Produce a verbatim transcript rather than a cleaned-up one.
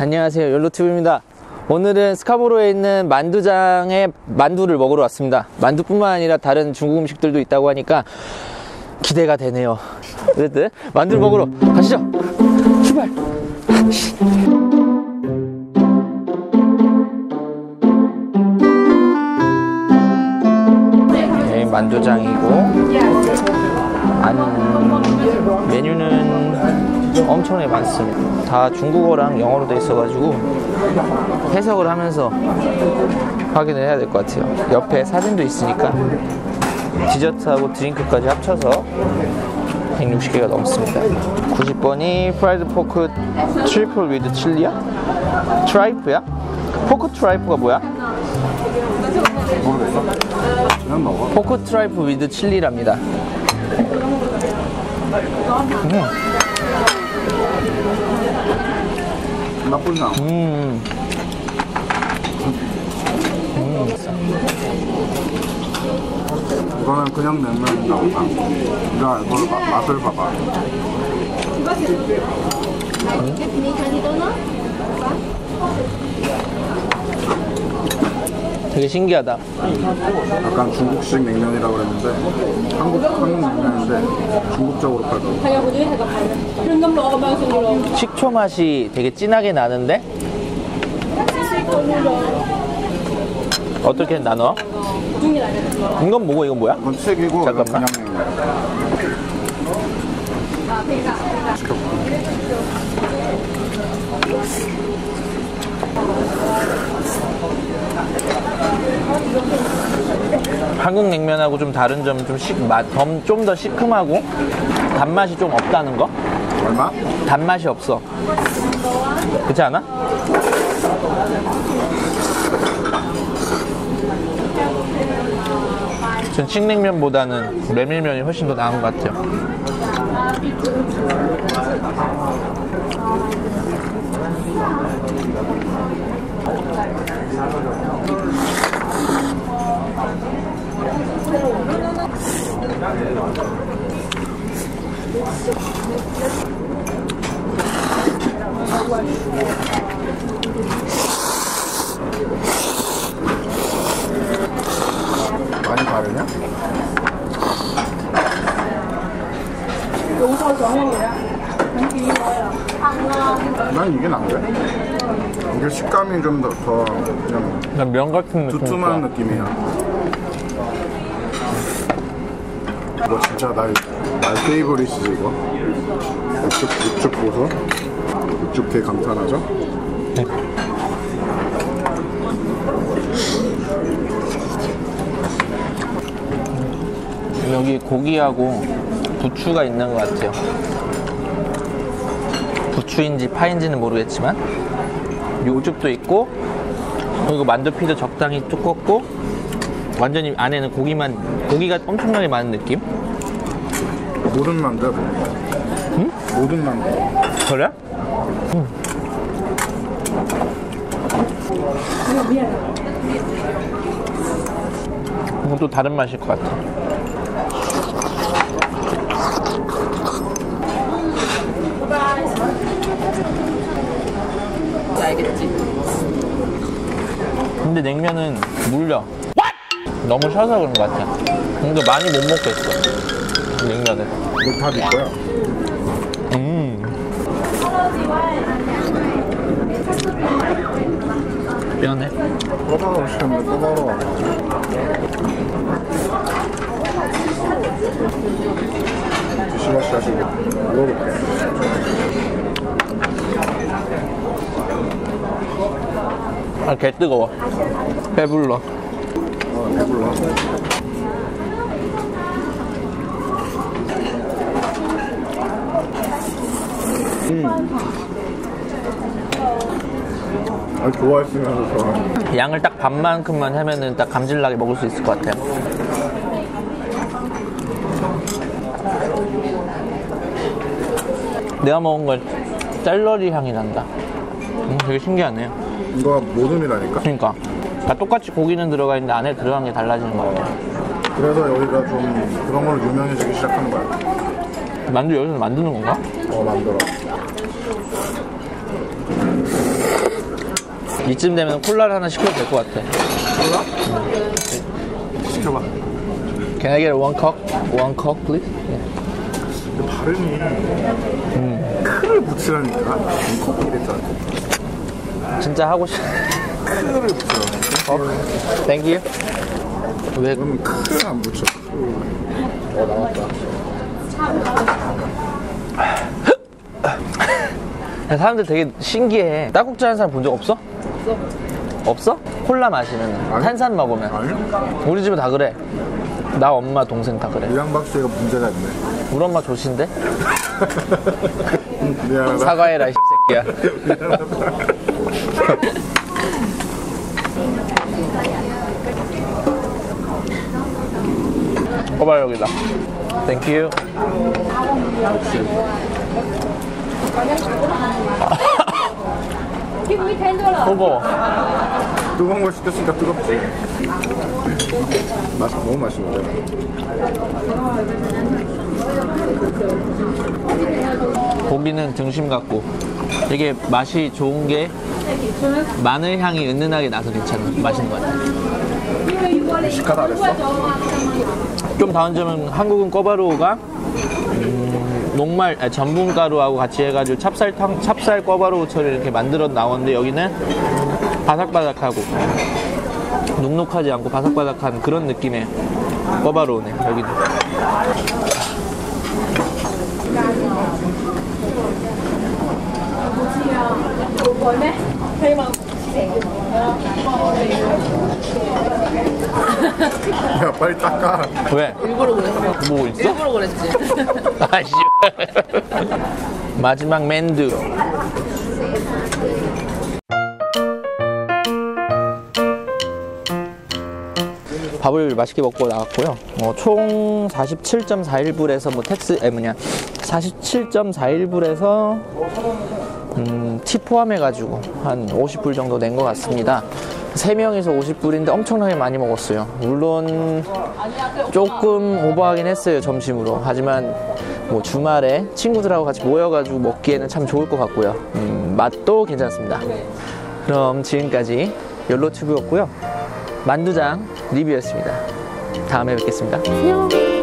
안녕하세요, 욜로티브입니다. 오늘은 스카보로에 있는 만두장에 만두를 먹으러 왔습니다. 만두뿐만 아니라 다른 중국 음식들도 있다고 하니까 기대가 되네요. 어쨌든 만두를 먹으러 가시죠. 출발. 네, 만두장이고 안... 메뉴는 엄청나게 많습니다. 다 중국어랑 영어로 돼 있어가지고 해석을 하면서 확인을 해야 될 것 같아요. 옆에 사진도 있으니까 디저트하고 드링크까지 합쳐서 백육십 개가 넘습니다. 구십 번이 프라이드 포크 트리플 위드 칠리야? 트라이프야? 포크 트라이프가 뭐야? 모르겠어? 포크 트라이프 위드 칠리랍니다. 음. 나쁘지 않아. 음. 음. 이거는 그냥 냉면이라고. 야, 이걸 봐, 맛을 봐봐. 되게 신기하다. 약간 중국식 냉면이라고 그랬는데 한국, 한국 냉면인데 중국적으로 팔고. 식초 맛이 되게 진하게 나는데 어떻게 나눠? 이건 뭐고 이건 뭐야? 이건 튀기고 잠깐만. 한국 냉면하고 좀 다른 점, 좀 식, 맛, 좀 더 시큼하고 단맛이 좀 없다는 거? 얼마? 단맛이 없어. 그렇지 않아? 전 칡냉면보다는 메밀면이 훨씬 더 나은 것 같아요. 많이 다르냐? 난 이게 나은데? 이게 식감이 좀 더 더 그냥 면 같은 느낌, 두툼한 느낌이야. 이거 진짜 나의 페이버릿이지. 이거 육즙, 육즙 보소. 육즙 되게 감탄하죠? 네. 여기 고기하고 부추가 있는 것 같아요. 부추인지 파인지는 모르겠지만 육즙도 있고, 그리고 만두피도 적당히 두껍고 완전히 안에는 고기만, 고기가 엄청나게 많은 느낌? 모든 만두. 응? 모든 만두. 그래? 응. 이건 또 다른 맛일 것 같아. 알겠지? 근데 냉면은 물려. 너무 셔서 그런 것 같아. 근데 많이 못 먹겠어, 냉면을. 이거 다 네 거야. 음. 미안해. 꼬바로 시켰는데 꼬바로 와. 조심하시 하시고. 먹어볼게. 아, 개 뜨거워. 배불러. 배불러. 음. 아, 좋아했으면서 좋아. 양을 딱 반만큼만 하면은 딱 감질나게 먹을 수 있을 것 같아요. 내가 먹은 건 샐러리 향이 난다. 음, 되게 신기하네요. 이거 모듬이라니까? 그러니까. 다 똑같이 고기는 들어가 있는데 안에 들어간 게 달라지는 거 같아요. 그래서 여기가 좀 그런 걸로 유명해지기 시작한 거야. 만두 여기서 만드는 건가? 어, 만들어. 이쯤 되면 콜라를 하나 시켜도 될 것 같아. 콜라? 응. 시켜봐. Can I get one coke? One coke, please? 근데 발음이 음. 크를 붙이라니까. 콕 이랬잖아. 진짜 하고 싶어. 크를 붙여. 어? 땡큐. 왜? 그럼 크를 안 붙여. 어, 나왔다. 사람들 되게 신기해. 딸꾹질 하는 사람 본 적 없어? 없어. 없어? 콜라 마시면, 아니, 탄산 먹으면. 아니? 우리 집은 다 그래. 나 엄마 동생 다 그래. 유양박스가 문제가 있네. 우리 엄마 조신데? 미안하다. 사과해라 이 새끼야. 봐봐 여기다. 땡큐. 뜨거워. 뜨거운 걸 시켰으니까 뜨겁지. 맛 너무 맛있는데. 고기는 등심 같고 되게 맛이 좋은 게 마늘 향이 은은하게 나서 괜찮아. 맛있는 것 같아. 미식가다 안 했어? 좀 다른 점은 한국은 꿔바로우가 녹말, 아니, 전분가루하고 같이 해가지고 찹쌀탕, 찹쌀 꿔바로우처럼 이렇게 만들어 나오는데 여기는 바삭바삭하고 눅눅하지 않고 바삭바삭한 그런 느낌의 꿔바로우네. 여기는 야 빨리 닦아. 왜? 일부러 그랬어. 뭐 있어? 일부러 그랬지. 아씨. 마지막 만두. 밥을 맛있게 먹고 나왔고요. 어, 총 사십칠 점 사일 불에서 뭐 택스, 에 뭐냐 사십칠 점 사일 불에서 음, 팁 포함해가지고 한 오십 불 정도 낸 것 같습니다. 세 명이서 오십 불인데 엄청나게 많이 먹었어요. 물론 조금 오버하긴 했어요, 점심으로. 하지만 뭐 주말에 친구들하고 같이 모여가지고 먹기에는 참 좋을 것 같고요. 음, 맛도 괜찮습니다. 그럼 지금까지 욜로튜브였고요. 만두장 리뷰였습니다. 다음에 뵙겠습니다. 안녕.